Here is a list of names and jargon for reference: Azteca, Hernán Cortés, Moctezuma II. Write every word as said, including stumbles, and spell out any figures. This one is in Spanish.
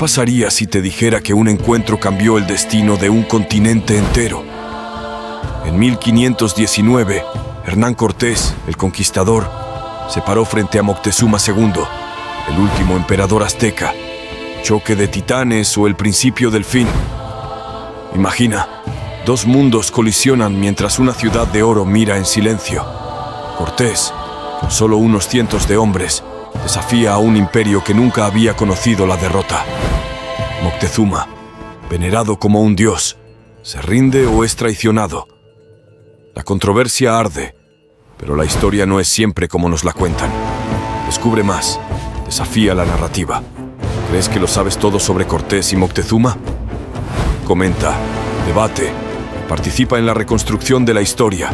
pasaría si te dijera que un encuentro cambió el destino de un continente entero? En mil quinientos diecinueve, Hernán Cortés, el conquistador, se paró frente a Moctezuma segundo, el último emperador azteca. Choque de titanes o el principio del fin. Imagina, dos mundos colisionan mientras una ciudad de oro mira en silencio. Cortés, con solo unos cientos de hombres, desafía a un imperio que nunca había conocido la derrota. Moctezuma, venerado como un dios, ¿se rinde o es traicionado? La controversia arde, pero la historia no es siempre como nos la cuentan. Descubre más, desafía la narrativa. ¿Crees que lo sabes todo sobre Cortés y Moctezuma? Comenta, debate, participa en la reconstrucción de la historia.